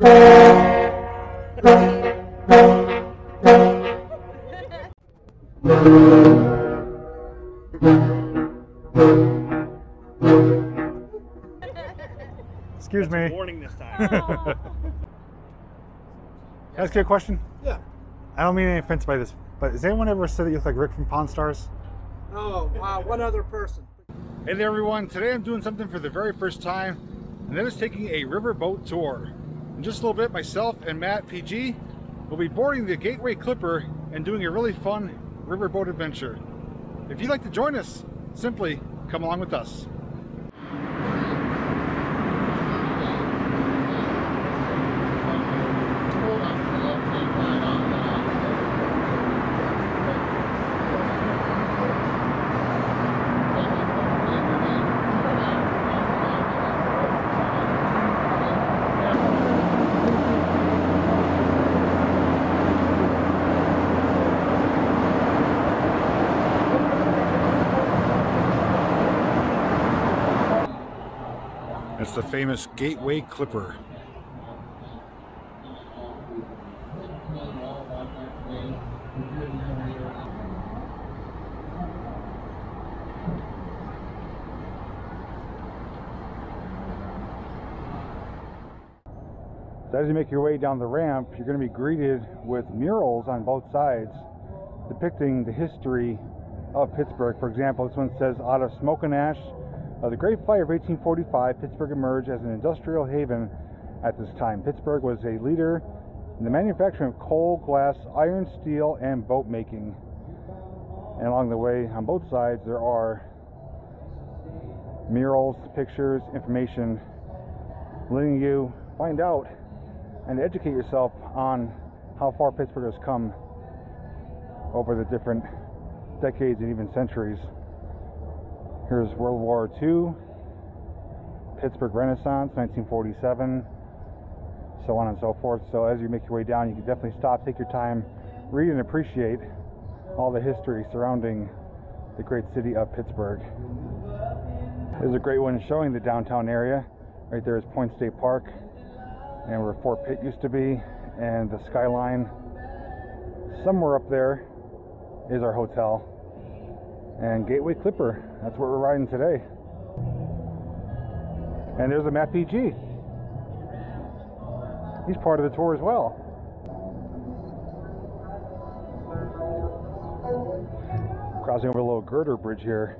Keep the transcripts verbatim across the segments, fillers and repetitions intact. Excuse me. Warning this time. Ask you a question? Yeah. I don't mean any offense by this, but has anyone ever said that you look like Rick from Pawn Stars? Oh, wow, one other person. Hey there everyone, today I'm doing something for the very first time, and that is taking a riverboat tour. In just a little bit, myself and Matt P G will be boarding the Gateway Clipper and doing a really fun riverboat adventure. If you'd like to join us, simply come along with us. It's the famous Gateway Clipper. So as you make your way down the ramp, you're going to be greeted with murals on both sides depicting the history of Pittsburgh. For example, this one says, "Out of smoke and ash, Uh, the Great Fire of eighteen forty-five, Pittsburgh emerged as an industrial haven at this time. Pittsburgh was a leader in the manufacturing of coal, glass, iron, steel, and boat making." And along the way, on both sides, there are murals, pictures, information, letting you find out and educate yourself on how far Pittsburgh has come over the different decades and even centuries. Here's World War Two, Pittsburgh Renaissance, nineteen forty-seven, so on and so forth. So as you make your way down, you can definitely stop, take your time, read and appreciate all the history surrounding the great city of Pittsburgh. There's a great one showing the downtown area. Right there is Point State Park and where Fort Pitt used to be, and the skyline. Somewhere up there is our hotel. And Gateway Clipper, that's what we're riding today. And there's a Matt P G. He's part of the tour as well. Crossing over a little girder bridge here.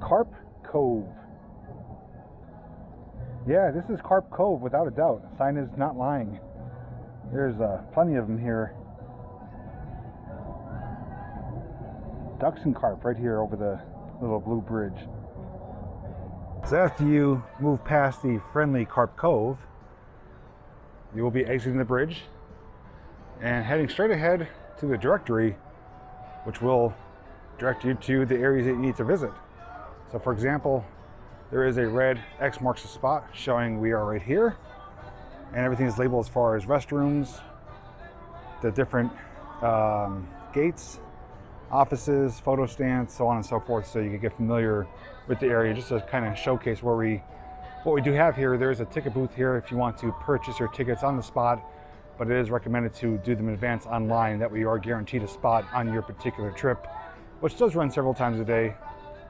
Carp Cove. Yeah, this is Carp Cove without a doubt. The sign is not lying. There's uh, plenty of them here. Ducks and carp right here over the little blue bridge. So after you move past the friendly Carp Cove, you will be exiting the bridge and heading straight ahead to the directory, which will direct you to the areas that you need to visit. So for example, there is a red X marks the spot showing we are right here, and everything is labeled as far as restrooms, the different um, gates, offices, photo stands, so on and so forth, so you can get familiar with the area, just to kind of showcase where we, what we do have here. There is a ticket booth here if you want to purchase your tickets on the spot, but it is recommended to do them in advance online, that way you are guaranteed a spot on your particular trip, which does run several times a day.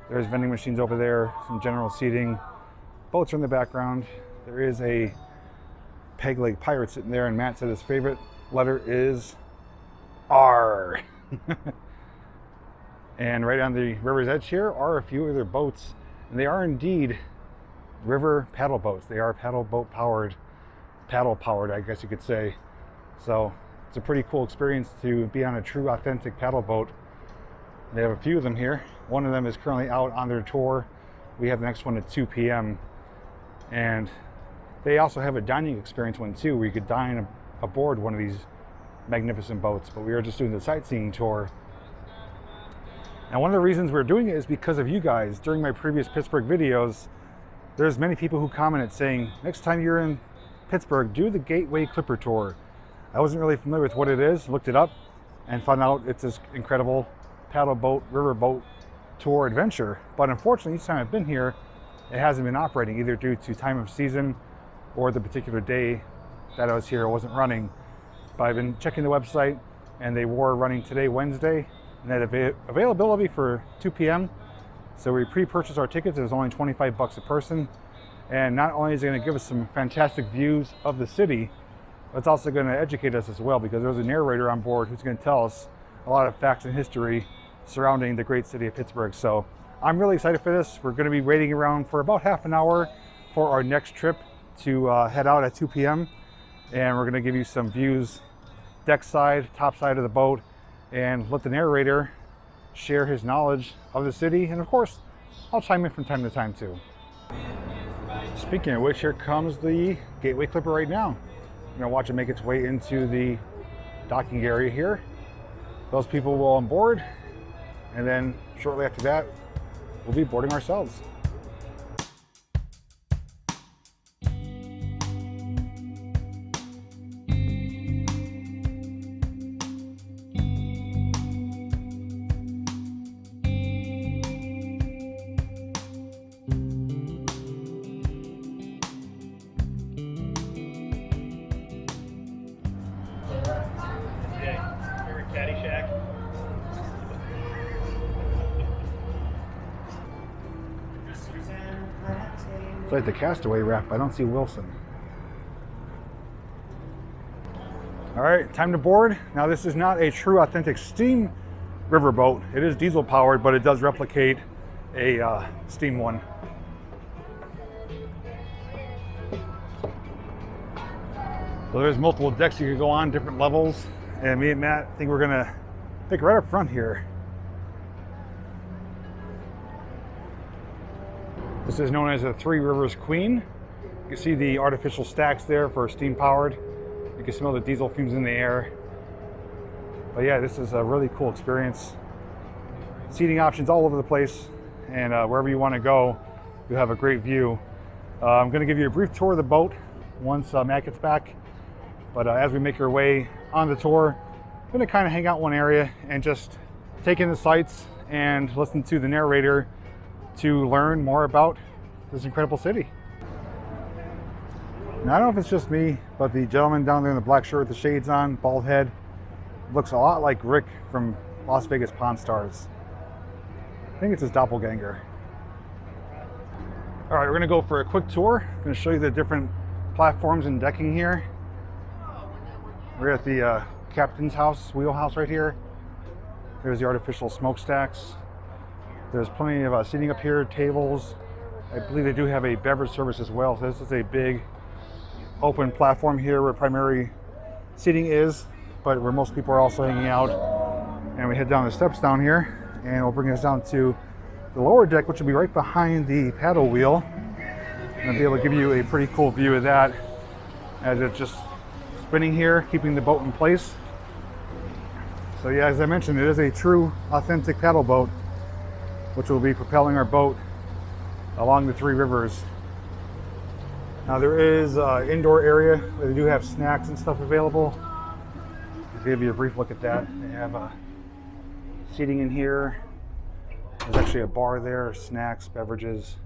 There's vending machines over there, some general seating, boats are in the background. There is a Peg Leg pirate sitting there, and Matt said his favorite letter is R. And right on the river's edge here are a few other boats, and they are indeed river paddle boats. They are paddle boat powered, paddle powered, I guess you could say. So it's a pretty cool experience to be on a true authentic paddle boat. They have a few of them here. One of them is currently out on their tour. We have the next one at two P M And they also have a dining experience one too, where you could dine aboard one of these magnificent boats, but we are just doing the sightseeing tour. And one of the reasons we're doing it is because of you guys. During my previous Pittsburgh videos, there's many people who commented saying, next time you're in Pittsburgh, do the Gateway Clipper tour. I wasn't really familiar with what it is, looked it up, and found out it's this incredible paddle boat, river boat tour adventure. But unfortunately, each time I've been here, it hasn't been operating, either due to time of season or the particular day that I was here, it wasn't running. But I've been checking the website, and they were running today, Wednesday, and that av availability for two P M So we pre-purchased our tickets. It was only twenty-five bucks a person. And not only is it going to give us some fantastic views of the city, but it's also going to educate us as well, because there's a narrator on board who's going to tell us a lot of facts and history surrounding the great city of Pittsburgh. So I'm really excited for this. We're going to be waiting around for about half an hour for our next trip to uh, head out at two P M And we're going to give you some views, deck side, top side of the boat, and let the narrator share his knowledge of the city. And of course, I'll chime in from time to time too. Speaking of which, here comes the Gateway Clipper right now. I'm going to watch it make its way into the docking area here. Those people will onboard, and then shortly after that, we'll be boarding ourselves. It's like the Castaway wrap. I don't see Wilson. All right, time to board. Now, this is not a true authentic steam riverboat. It is diesel powered, but it does replicate a uh, steam one. So there's multiple decks you can go on, different levels. And me and Matt think we're gonna pick right up front here. This is known as the Three Rivers Queen. You can see the artificial stacks there for steam powered. You can smell the diesel fumes in the air. But yeah, this is a really cool experience. Seating options all over the place, and uh, wherever you want to go, you have a great view. Uh, I'm going to give you a brief tour of the boat once uh, Matt gets back. But uh, as we make our way on the tour, I'm going to kind of hang out one area and just take in the sights and listen to the narrator to learn more about this incredible city. Now, I don't know if it's just me, but the gentleman down there in the black shirt with the shades on, bald head, looks a lot like Rick from Las Vegas Pawn Stars. I think it's his doppelganger. All right, we're gonna go for a quick tour. I'm gonna show you the different platforms and decking here. We're at the uh, captain's house, wheelhouse right here. There's the artificial smokestacks. There's plenty of uh, seating up here, tables. I believe they do have a beverage service as well. So this is a big open platform here where primary seating is, but where most people are also hanging out. And we head down the steps down here, and it'll bring us down to the lower deck, which will be right behind the paddle wheel. And I'll be able to give you a pretty cool view of that as it's just spinning here, keeping the boat in place. So yeah, as I mentioned, it is a true, authentic paddle boat, which will be propelling our boat along the three rivers. Now, there is an indoor area where they do have snacks and stuff available. I'll give you a brief look at that. They have uh, seating in here. There's actually a bar there, snacks, beverages.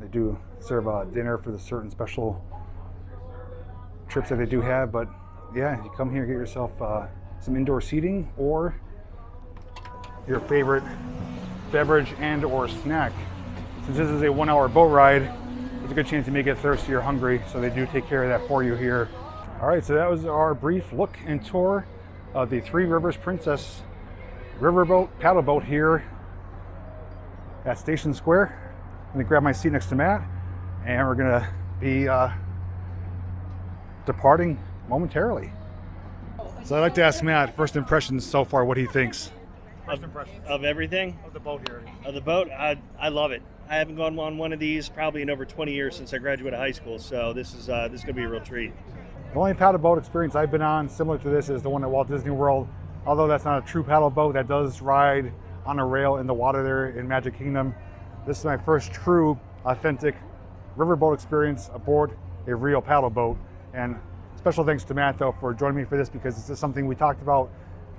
They do serve uh, dinner for the certain special trips that they do have. But yeah, you come here and get yourself uh, some indoor seating or your favorite beverage and or snack. Since this is a one hour boat ride, there's a good chance you may get thirsty or hungry, so they do take care of that for you here. All right, so that was our brief look and tour of the Three Rivers Princess Riverboat Paddle Boat here at Station Square. I'm gonna grab my seat next to Matt, and we're gonna be uh, departing momentarily. So I'd like to ask Matt, first impressions so far, what he thinks. First impressions. Of, of everything? Of the boat here. Of the boat? I, I love it. I haven't gone on one of these probably in over twenty years since I graduated high school, so this is uh, this is going to be a real treat. The only paddle boat experience I've been on similar to this is the one at Walt Disney World, although that's not a true paddle boat. That does ride on a rail in the water there in Magic Kingdom. This is my first true, authentic riverboat experience aboard a real paddle boat. And special thanks to Matt, though, for joining me for this, because this is something we talked about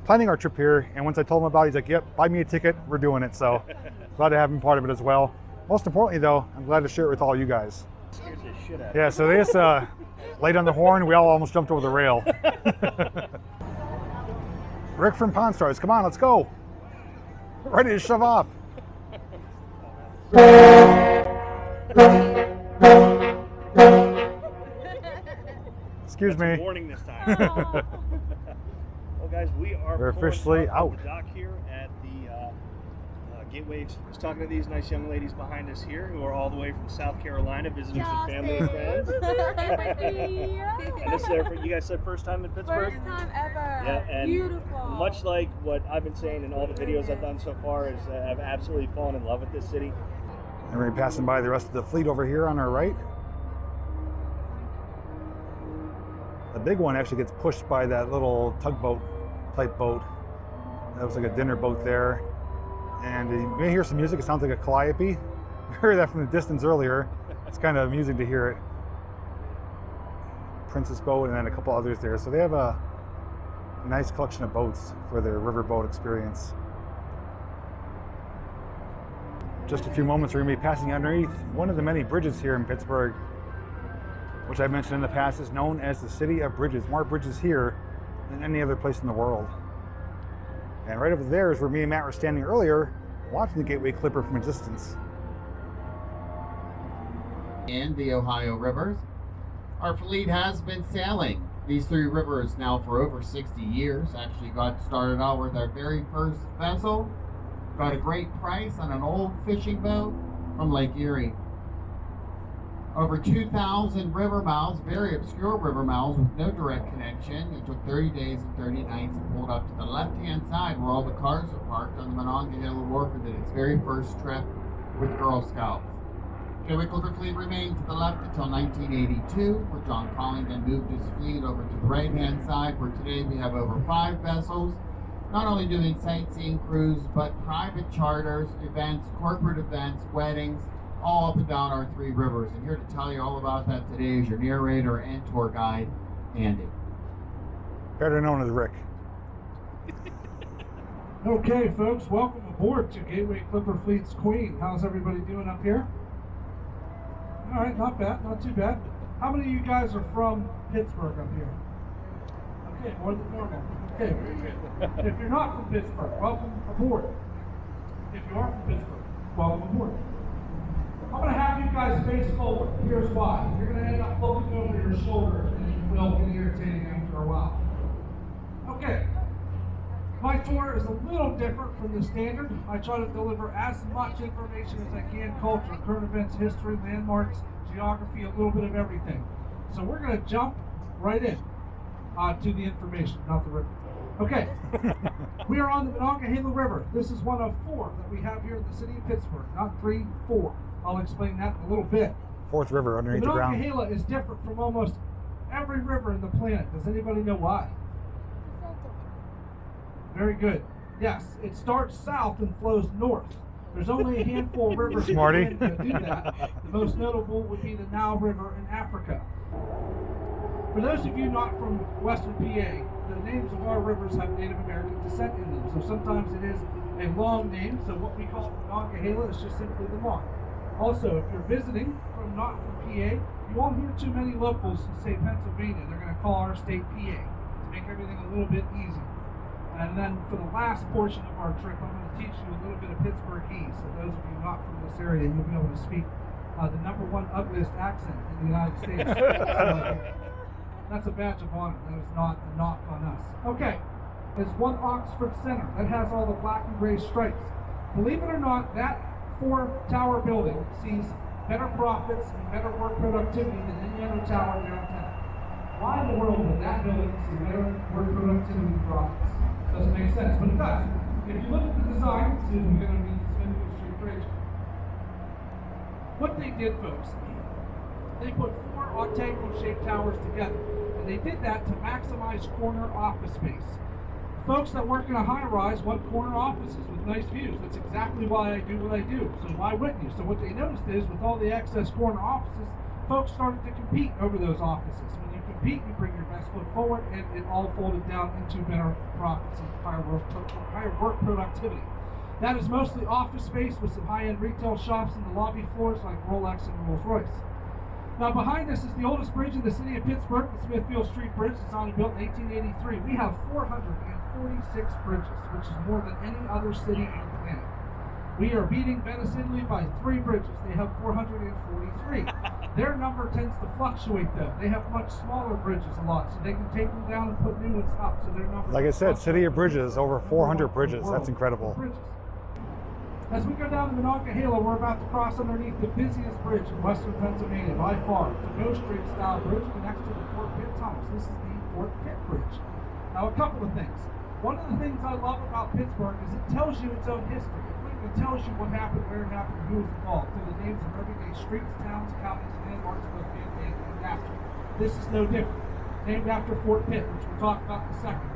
planning our trip here, and once I told him about it, he's like, yep, buy me a ticket, we're doing it. So glad to have him part of it as well. Most importantly though, I'm glad to share it with all you guys. scares the shit out of me. Yeah, so they just uh, laid on the horn. We all almost jumped over the rail. Rick from Pawn Stars, come on, let's go. Ready to shove off. Excuse That's me. Warning this time. Well, guys, we are We're officially out. The dock here at the uh, uh, Gateway. I was talking to these nice young ladies behind us here who are all the way from South Carolina visiting some family and friends. And this is their, you guys said first time in Pittsburgh? First time ever. Yeah, and beautiful. Much like what I've been saying in all the videos I've done so far, is uh, I've absolutely fallen in love with this city. And we're passing by the rest of the fleet over here on our right. The big one actually gets pushed by that little tugboat type boat. That was like a dinner boat there. And you may hear some music. It sounds like a calliope. I heard that from the distance earlier. It's kind of amusing to hear it. Princess boat and then a couple others there. So they have a nice collection of boats for their riverboat experience. Just a few moments, we're going to be passing underneath one of the many bridges here in Pittsburgh, which I mentioned in the past is known as the City of Bridges. More bridges here than any other place in the world. And right over there is where me and Matt were standing earlier, watching the Gateway Clipper from a distance. In the Ohio Rivers, our fleet has been sailing these three rivers now for over sixty years. Actually got started out with our very first vessel. Got a great price on an old fishing boat from Lake Erie. Over two thousand river miles, very obscure river miles with no direct connection. It took thirty days and thirty nights and pulled up to the left-hand side where all the cars are parked on the Monongahela Wharf and did its very first trip with Girl Scouts. Gateway Clipper fleet remained to the left until nineteen eighty-two, where John Colling then moved his fleet over to the right-hand side, where today we have over five vessels, not only doing sightseeing cruises, but private charters, events, corporate events, weddings, all up and down our three rivers. And here to tell you all about that today is your narrator and tour guide, Andy. Better known as Rick. Okay, folks, welcome aboard to Gateway Clipper Fleet's Queen. How's everybody doing up here? All right, not bad, not too bad. How many of you guys are from Pittsburgh up here? Okay, more than normal. Okay, very good. If you're not from Pittsburgh, welcome aboard. If you are from Pittsburgh, welcome aboard. I'm going to have you guys face forward. Here's why. You're going to end up looking over your shoulder, and it will get irritating after a while. Okay. My tour is a little different from the standard. I try to deliver as much information as I can: culture, current events, history, landmarks, geography, a little bit of everything. So we're going to jump right in uh, to the information, not the river. Okay, we are on the Monongahela River. This is one of four that we have here in the city of Pittsburgh, not three, four. I'll explain that in a little bit. Fourth river underneath the ground. The Monongahela is different from almost every river in the planet. Does anybody know why? Very good. Yes, it starts south and flows north. There's only a handful of rivers in America that do that. The most notable would be the Nile River in Africa. For those of you not from Western P A, the names of our rivers have Native American descent in them, so sometimes it is a long name, so what we call the Monongahela is just simply the Mon. Also, if you're visiting from not from P A, you won't hear too many locals say Pennsylvania. They're going to call our state P A to make everything a little bit easy. And then for the last portion of our trip, I'm going to teach you a little bit of Pittsburghese. So those of you not from this area, you'll be able to speak uh, the number one ugliest accent in the United States. That's a badge of honor. That is not a knock on us. Okay, there's one Oxford Center that has all the black and gray stripes. Believe it or not, that four-tower building sees better profits and better work productivity than any other tower downtown. Why in the world would that building see better work productivity and profits? Doesn't make sense, but it does. If you look at the design, see if we're going to be the Smithfield Street Bridge. What they did, folks, they put four octagonal-shaped towers together. They did that to maximize corner office space. Folks that work in a high-rise want corner offices with nice views. That's exactly why I do what I do. So why wouldn't you? So what they noticed is, with all the excess corner offices, folks started to compete over those offices. When you compete, you bring your best foot forward, and it all folded down into better profits and higher work productivity. That is mostly office space with some high-end retail shops and the lobby floors like Rolex and Rolls Royce. Now behind us is the oldest bridge in the city of Pittsburgh, the Smithfield Street Bridge. It's only built in eighteen eighty-three. We have four hundred forty-six bridges, which is more than any other city on the planet. We are beating Venice, Italy by three bridges. They have four hundred forty-three. Their number tends to fluctuate though. They have much smaller bridges a lot, so they can take them down and put new ones up. So their number. Like I said, city of bridges, over four hundred bridges. That's incredible. Bridges. As we go down to Monongahela, we're about to cross underneath the busiest bridge in western Pennsylvania by far. It's a Go Street style bridge connects to the Fort Pitt tunnels. This is the Fort Pitt Bridge. Now a couple of things. One of the things I love about Pittsburgh is it tells you its own history. It tells you what happened, where it happened, who was involved, through the names of everyday streets, towns, counties, landmarks, both man-made and natural. This is no different. Named after Fort Pitt, which we'll talk about in a second.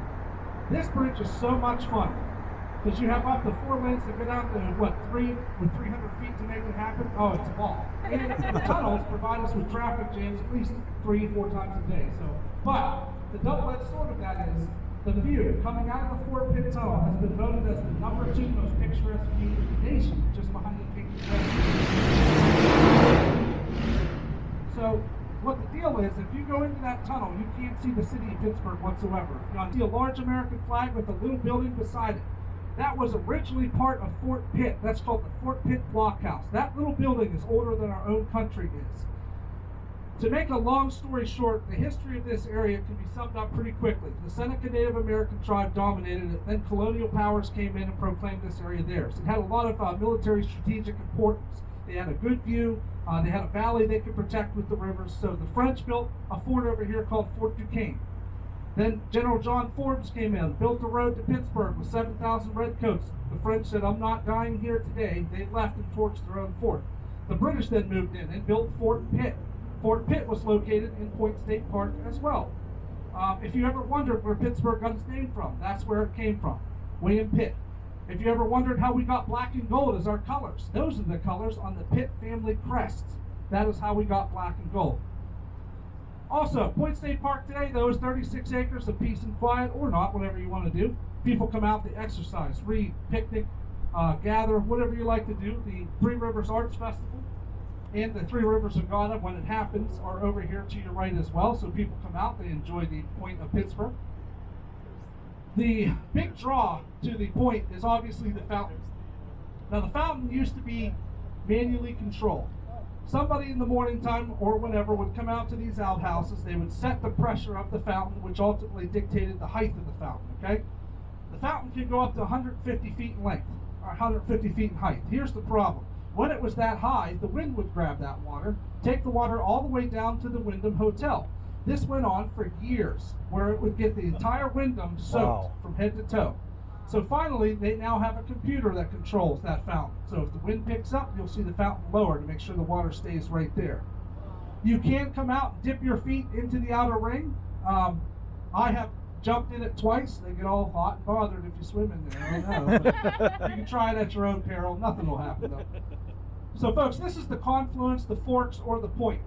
This bridge is so much fun because you have up to four lanes to get out to what three with three hundred feet to make it happen. Oh, it's a ball. And the tunnels provide us with traffic jams at least three, four times a day. So, but the double-edged sword of that is. The view coming out of the Fort Pitt Tunnel has been voted as the number two most picturesque view in the nation, just behind the Pink Bridge. So, what the deal is, if you go into that tunnel, you can't see the city of Pittsburgh whatsoever. You'll see a large American flag with a little building beside it. That was originally part of Fort Pitt. That's called the Fort Pitt Blockhouse. That little building is older than our own country is. To make a long story short, the history of this area can be summed up pretty quickly. The Seneca Native American tribe dominated it, then colonial powers came in and proclaimed this area theirs. It had a lot of uh, military strategic importance. They had a good view, uh, they had a valley they could protect with the rivers, so the French built a fort over here called Fort Duquesne. Then General John Forbes came in, built a road to Pittsburgh with seven thousand redcoats. The French said, "I'm not dying here today." They left and torched their own fort. The British then moved in and built Fort Pitt. Fort Pitt was located in Point State Park as well. Um, if you ever wondered where Pittsburgh got its name from, that's where it came from, William Pitt. If you ever wondered how we got black and gold as our colors, those are the colors on the Pitt family crest. That is how we got black and gold. Also, Point State Park today, though, is thirty-six acres of peace and quiet, or not, whatever you want to do. People come out to exercise, read, picnic, uh, gather, whatever you like to do. The Three Rivers Arts Festival and the Three Rivers of Ghana, when it happens, are over here to your right as well. So people come out, they enjoy the point of Pittsburgh. The big draw to the point is obviously the fountain. Now the fountain used to be manually controlled. Somebody in the morning time or whenever would come out to these outhouses, they would set the pressure of the fountain, which ultimately dictated the height of the fountain, okay? The fountain can go up to one hundred fifty feet in length, or one hundred fifty feet in height. Here's the problem. When it was that high, the wind would grab that water, take the water all the way down to the Wyndham Hotel. This went on for years, where it would get the entire Wyndham soaked wow. from head to toe. So finally, they now have a computer that controls that fountain. So if the wind picks up, you'll see the fountain lower to make sure the water stays right there. You can come out and dip your feet into the outer ring. Um, I have jumped in it twice. They get all hot and bothered if you swim in there. I don't know. But you can try it at your own peril. Nothing will happen, though. So folks, this is the confluence, the forks, or the point.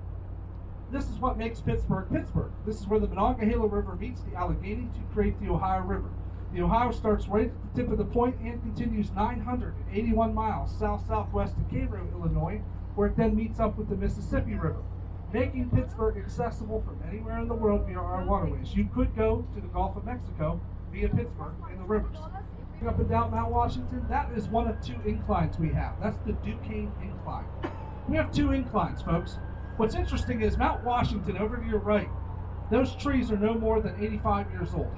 This is what makes Pittsburgh, Pittsburgh. This is where the Monongahela River meets the Allegheny to create the Ohio River. The Ohio starts right at the tip of the point and continues nine hundred eighty-one miles south-southwest to Cairo, Illinois, where it then meets up with the Mississippi River, making Pittsburgh accessible from anywhere in the world via our waterways. You could go to the Gulf of Mexico via Pittsburgh and the rivers. Up and down Mount Washington, that is one of two inclines we have. That's the Duquesne Incline. We have two inclines, folks. What's interesting is Mount Washington over to your right, those trees are no more than eighty-five years old.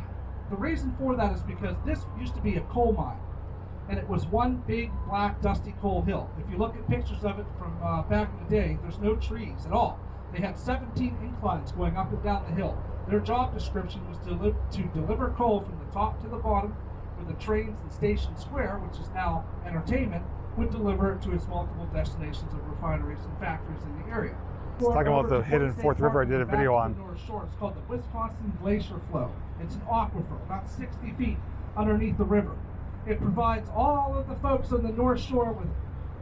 The reason for that is because this used to be a coal mine, and it was one big black dusty coal hill. If you look at pictures of it from uh, back in the day, there's no trees at all. They had seventeen inclines going up and down the hill. Their job description was to, to deliver coal from the top to the bottom, where the trains in Station Square, which is now entertainment, would deliver it to its multiple destinations of refineries and factories in the area. It's talking about the hidden Fourth River I did a video on. North Shore. It's called the Wisconsin Glacier Flow. It's an aquifer about sixty feet underneath the river. It provides all of the folks on the North Shore with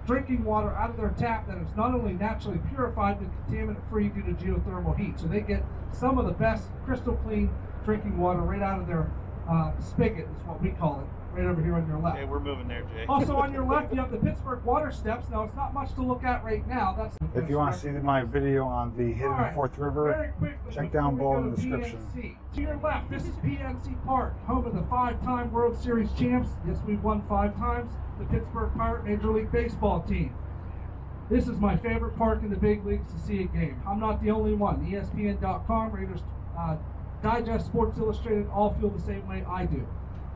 drinking water out of their tap that is not only naturally purified but contaminant-free due to geothermal heat. So they get some of the best crystal clean drinking water right out of their Uh, spigot is what we call it. right over here on your left. Okay, we're moving there, Jay. Also on your left, you have the Pittsburgh water steps. Now, it's not much to look at right now. That's if you want to see my video on the hidden right. Fourth River, quick, check down below in the description. P N C. To your left, this is P N C Park, home of the five-time World Series champs. Yes, we've won five times. The Pittsburgh Pirate Major League Baseball team. This is my favorite park in the big leagues to see a game. I'm not the only one. E S P N dot com, Raiders uh, Digest, Sports Illustrated, all feel the same way I do.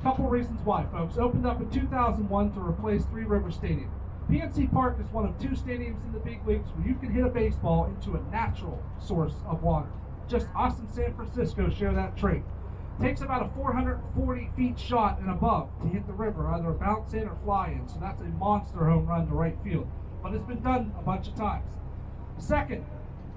Couple reasons why, folks. Opened up in two thousand one to replace Three Rivers Stadium. P N C Park is one of two stadiums in the big leagues where you can hit a baseball into a natural source of water. Just us and San Francisco share that trait. Takes about a four hundred forty feet shot and above to hit the river, either a bounce in or fly in, so that's a monster home run to right field. But it's been done a bunch of times. Second,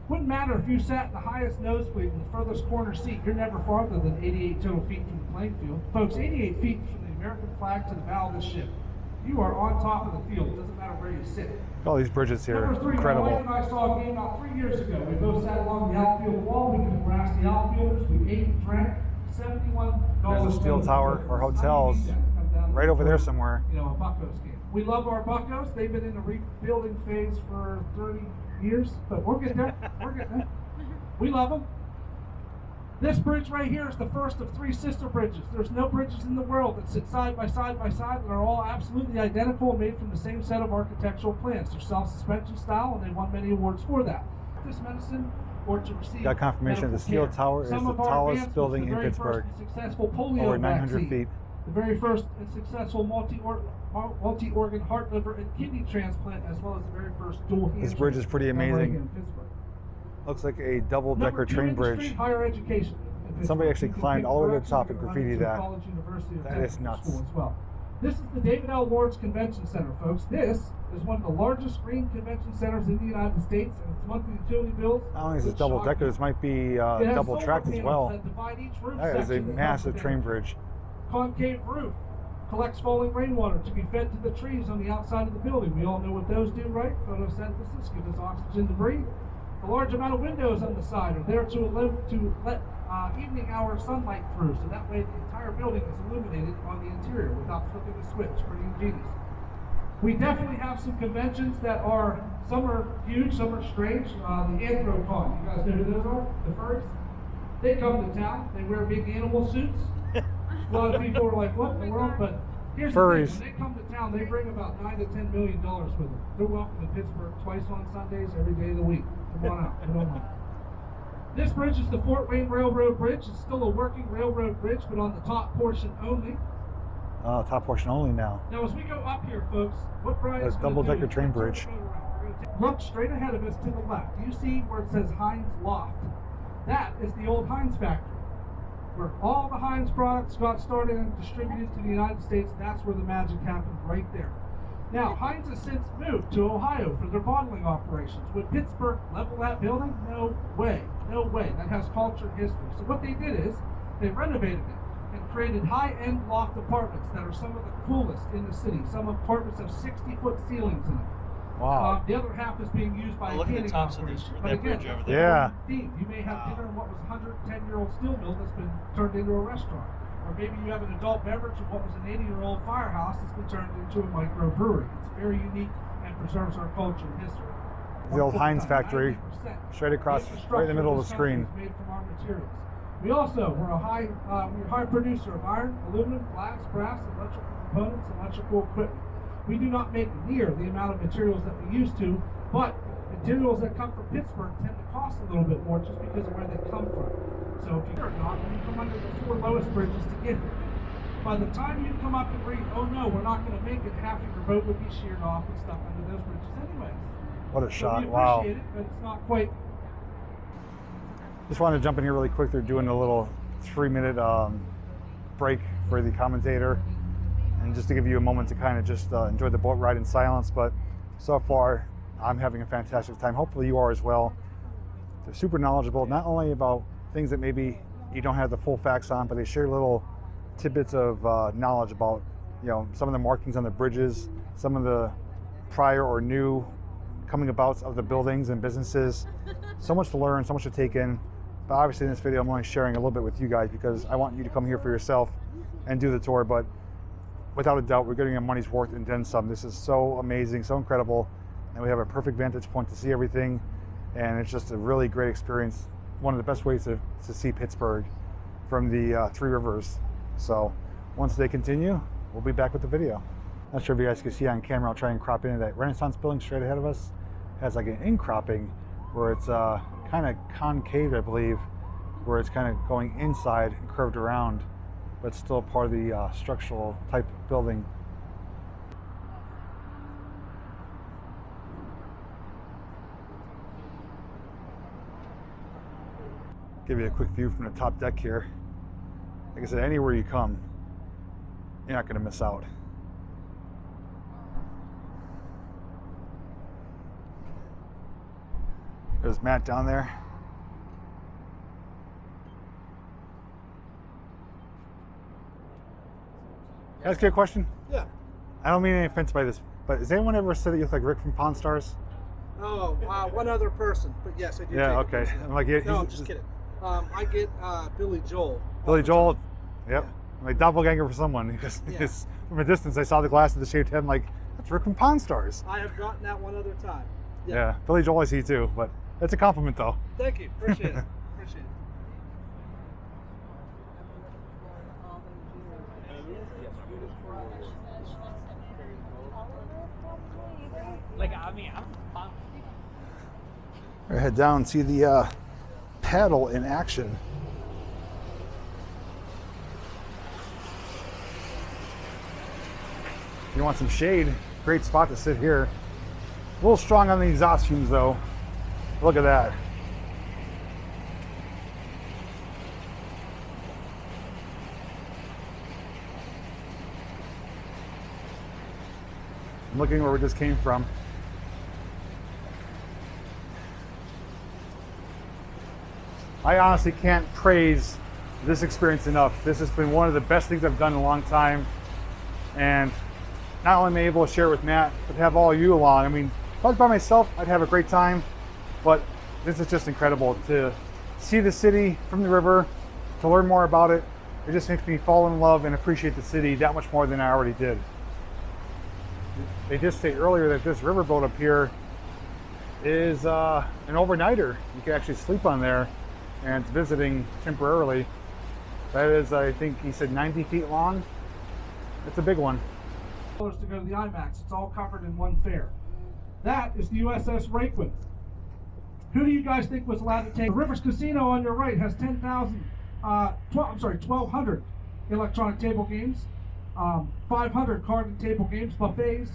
wouldn't matter if you sat in the highest nosebleed in the furthest corner seat, you're never farther than eighty-eight total feet from the playing field. Folks, eighty-eight feet from the American flag to the bow of the ship. You are on top of the field, it doesn't matter where you sit. All these bridges here are incredible. My wife and I saw a game about three years ago. We both sat along the outfield wall, we could harass the outfielders, we ate and drank. There's a steel tower or hotels right over there somewhere. You know, a Buccos game. We love our Buccos. They've been in the rebuilding phase for thirty years, but we're getting there. We're getting there. We love them. This bridge right here is the first of three sister bridges. There's no bridges in the world that sit side by side by side that are all absolutely identical and made from the same set of architectural plans. They're self-suspension style, and they won many awards for that. This medicine. Got confirmation of the steel care. Tower is Some the tallest building the in Pittsburgh, over nine hundred feet. The very first and successful multi-organ multi heart, liver, and kidney transplant, as well as the very first dual. This bridge is pretty amazing. Looks like a double-decker train bridge. Higher education. Somebody actually climbed all the way to the top and graffitied that. That is nuts. As well. This is the David L. Ward's Convention Center, folks. This is one of the largest green convention centers in the United States, and it's monthly utility bills. I don't think it's double-decker. This might be uh, double-tracked as well. That, that is a massive train bridge. Concave roof collects falling rainwater to be fed to the trees on the outside of the building. We all know what those do, right? Photosynthesis gives us oxygen to breathe. The large amount of windows on the side are there to let, to let uh, evening hour sunlight through, so that way the entire building is illuminated on the interior without flipping a switch. Pretty ingenious. We definitely have some conventions that are, some are huge, some are strange. Uh, the Anthrocon, you guys know who those are? The furries? They come to town, they wear big animal suits. A lot of people are like, what in the world? But here's furries. The thing, when they come to town, they bring about nine to ten million dollars with them. They're welcome to Pittsburgh twice on Sundays, every day of the week. Come on out, come on out. This bridge is the Fort Wayne Railroad Bridge. It's still a working railroad bridge, but on the top portion only. Oh, top portion only now. Now, as we go up here, folks, what Brian's going to do is double-decker train bridge. Look straight ahead of us to the left. You see where it says Heinz Loft. That is the old Heinz factory, where all the Heinz products got started and distributed to the United States. That's where the magic happened, right there. Now, Heinz has since moved to Ohio for their bottling operations. Would Pittsburgh level that building? No way. No way. That has culture and history. So what they did is they renovated it and created high-end loft apartments that are some of the coolest in the city. Some apartments have sixty-foot ceilings in them. Wow. Uh, the other half is being used by well, a canning operation. But again, over there. Yeah. Theme. You may have dinner in what was a one hundred ten year old steel mill that's been turned into a restaurant. Or maybe you have an adult beverage of what was an eighty year old firehouse that's been turned into a microbrewery. It's very unique and preserves our culture and history. The old Heinz factory, straight across, right in the middle of the screen. Made from our materials. We also were a high, uh, we're a high producer of iron, aluminum, glass, brass, electrical components, electrical equipment. We do not make near the amount of materials that we used to, but materials that come from Pittsburgh tend to cost a little bit more just because of where they come from. So if you're not, you come under the four lowest bridges to get there. By the time you come up and read, oh no, we're not going to make it, half of your boat would be sheared off and stuff under those bridges anyway. What a shot, so we wow. It, but it's not quite. Just wanted to jump in here really quick. They're doing a little three minute um, break for the commentator. And just to give you a moment to kind of just uh, enjoy the boat ride in silence, but so far I'm having a fantastic time. Hopefully you are as well. They're super knowledgeable, not only about things that maybe you don't have the full facts on, but they share little tidbits of uh, knowledge about, you know, some of the markings on the bridges, some of the prior or new coming abouts of the buildings and businesses. So much to learn, so much to take in. But obviously in this video I'm only sharing a little bit with you guys because I want you to come here for yourself and do the tour. But without a doubt, we're getting our money's worth and then some. This is so amazing, so incredible. And we have a perfect vantage point to see everything. And it's just a really great experience. One of the best ways to, to see Pittsburgh from the uh, Three Rivers. So once they continue, we'll be back with the video. Not sure if you guys can see on camera, I'll try and crop into that Renaissance building straight ahead of us. It has like an in-cropping where it's uh, kind of concave, I believe, where it's kind of going inside and curved around, but still part of the uh, structural type building. Give you a quick view from the top deck here. Like I said, anywhere you come, you're not gonna miss out. There's Matt down there. Can I ask you a question? Yeah. I don't mean any offense by this, but has anyone ever said that you look like Rick from Pawn Stars? Oh, uh, one other person, but yes, I do. Yeah, okay. I'm like, yeah, no, I'm just kidding. Um, I get uh, Billy Joel. Billy Joel, yep. Yeah. I'm like doppelganger for someone. Because yeah. From a distance, I saw the glass of the shaved head. I'm like, that's Rick from Pawn Stars. I have gotten that one other time. Yeah, yeah. Billy Joel I see too, but that's a compliment though. Thank you. Appreciate it. Appreciate it. Like, I mean, I'm fine. We're gonna head down and see the uh, paddle in action. If you want some shade, great spot to sit here. A little strong on the exhaust fumes though. Look at that. I'm looking where we just came from. I honestly can't praise this experience enough. This has been one of the best things I've done in a long time. And not only am I able to share it with Matt, but have all you along. I mean, if I was by myself, I'd have a great time. But this is just incredible to see the city from the river, to learn more about it. It just makes me fall in love and appreciate the city that much more than I already did. They just stated earlier that this riverboat up here is uh, an overnighter. You can actually sleep on there, and it's visiting temporarily. That is, I think he said ninety feet long. It's a big one. To go to the IMAX, it's all covered in one fare. That is the U S S Reykjavik. Who do you guys think was allowed to take? The Rivers Casino on your right has ten thousand, uh, I'm sorry, twelve hundred electronic table games, um, five hundred card and table games, buffets,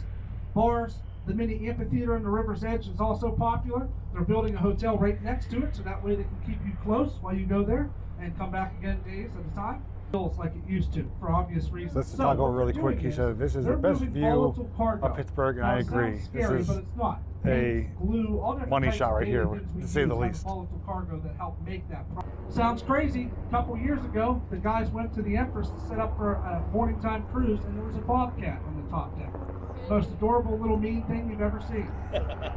bars. The mini amphitheater in the river's edge is also popular. They're building a hotel right next to it, so that way they can keep you close while you go there and come back again days at a time. Feels like it used to, for obvious reasons. Let's so talk over really quick. He said this is the best view of Pittsburgh, and now, I agree. Scary, this is not a glue, money shot right here, to say the least. Cargo that helped make that sounds crazy. A couple years ago, the guys went to the Empress to set up for a morning time cruise, and there was a bobcat on the top deck. Most adorable little mean thing you've ever seen.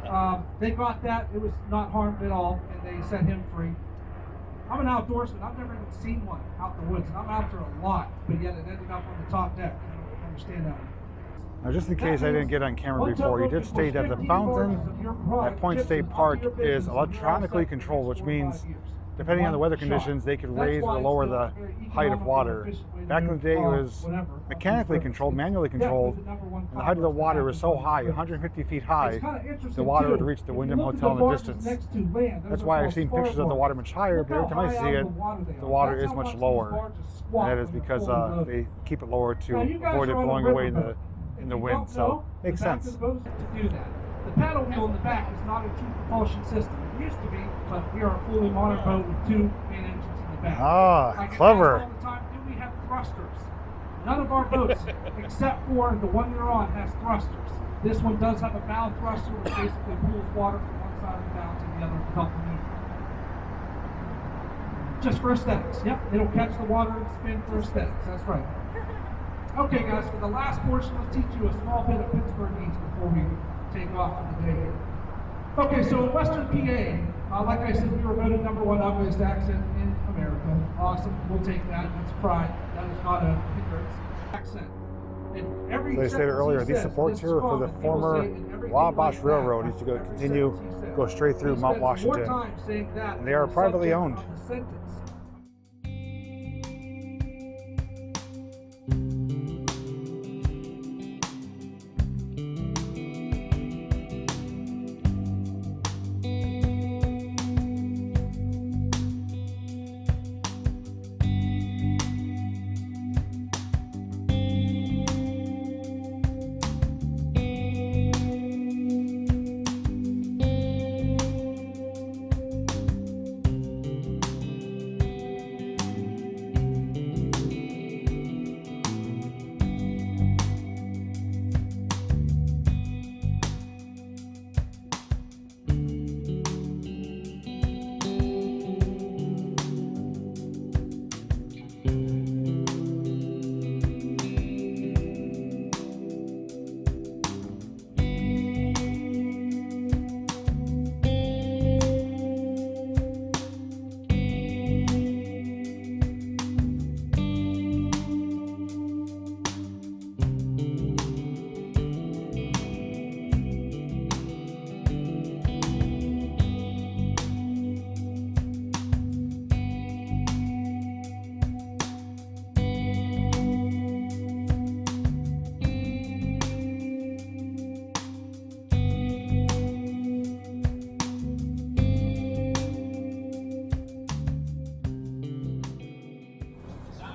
um, they got that. It was not harmed at all, and they set him free. I'm an outdoorsman. I've never even seen one out in the woods. And I'm out there a lot, but yet it ended up on the top deck. I don't understand that. Now, just in case I didn't get on camera before, you did state that the fountain at Point State Park is electronically controlled, which means depending on the weather conditions, they could raise or lower the height of water. Back in the day, it was mechanically controlled, manually controlled, and the height of the water was so high, one hundred fifty feet high, the water would reach the Wyndham Hotel in the distance. That's why I've seen pictures of the water much higher, but every time I see it, the water is much lower. And that is because uh, they keep it lower to avoid it blowing away in the, in the wind, so it makes sense. The paddle wheel in the back is not a true propulsion system. It used to be, but we are a fully modern boat with two main engines in the back. Ah, like clever. All the time, do we have thrusters? None of our boats, except for the one you're on, has thrusters. This one does have a bow thruster, which basically pulls water from one side of the bow to the other to help maneuver. Just for aesthetics. Yep, it'll catch the water and spin for aesthetics. That's right. Okay, guys, for the last portion, I'll teach you a small bit of Pittsburgh needs before we take off for the day. Okay, so in Western P A, uh, like I said, we were voted number one ugliest accent in America. Awesome, we'll take that. That's pride. That is not a hindrance. Accent. And every so they stated earlier, these supports here are for the former Wabash like Railroad used to go continue, go straight through Mount Washington. And they are privately owned.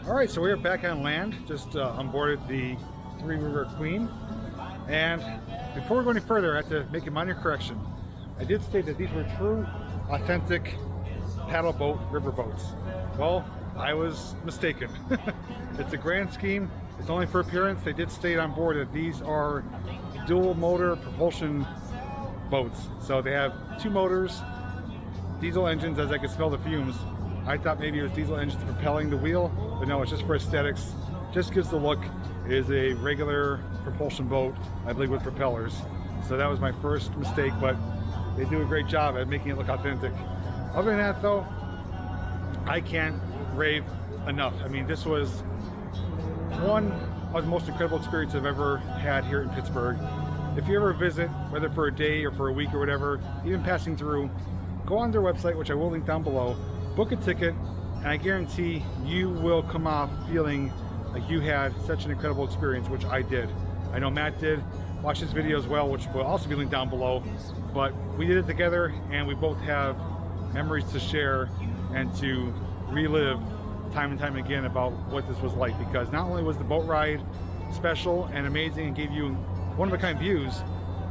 Alright, so we are back on land, just uh, onboarded the Three River Queen, and before we go any further I have to make a minor correction. I did state that these were true, authentic paddle boat river boats. Well, I was mistaken. It's a grand scheme, it's only for appearance. They did state on board that these are dual motor propulsion boats. So they have two motors, diesel engines, as I could smell the fumes. I thought maybe it was diesel engines propelling the wheel, but no, it's just for aesthetics. Just gives the look. It is a regular propulsion boat, I believe, with propellers. So that was my first mistake, but they do a great job at making it look authentic. Other than that, though, I can't rave enough. I mean, this was one of the most incredible experiences I've ever had here in Pittsburgh. If you ever visit, whether for a day or for a week or whatever, even passing through, go on their website, which I will link down below. Book a ticket, and I guarantee you will come off feeling like you had such an incredible experience, which I did. I know Matt did. Watch this video as well, which will also be linked down below. But we did it together, and we both have memories to share and to relive time and time again about what this was like, because not only was the boat ride special and amazing and gave you one-of-a-kind views,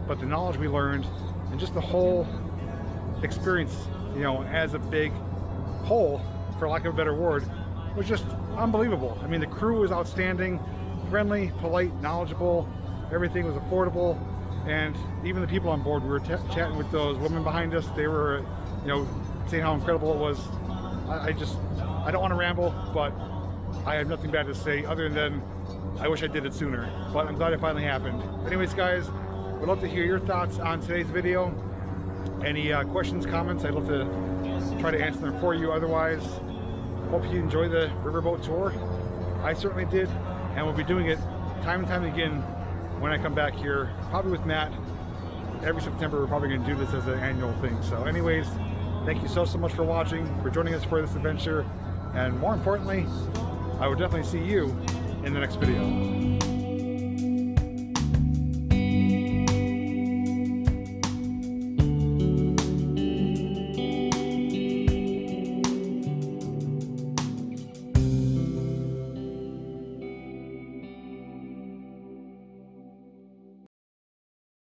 but the knowledge we learned and just the whole experience, you know, as a big whole, for lack of a better word, was just unbelievable. I mean, the crew was outstanding, friendly, polite, knowledgeable, everything was affordable, and even the people on board, we were chatting with those women behind us, they were, you know, saying how incredible it was. I, I just, I don't want to ramble, but I have nothing bad to say other than I wish I did it sooner, but I'm glad it finally happened. Anyways, guys, we'd love to hear your thoughts on today's video. Any uh, questions, comments, I'd love to try to answer them for you. Otherwise, hope you enjoy the riverboat tour. I certainly did, and we'll be doing it time and time again when I come back here, probably with Matt. Every September we're probably going to do this as an annual thing. So anyways, thank you so so much for watching, for joining us for this adventure, and more importantly, I will definitely see you in the next video.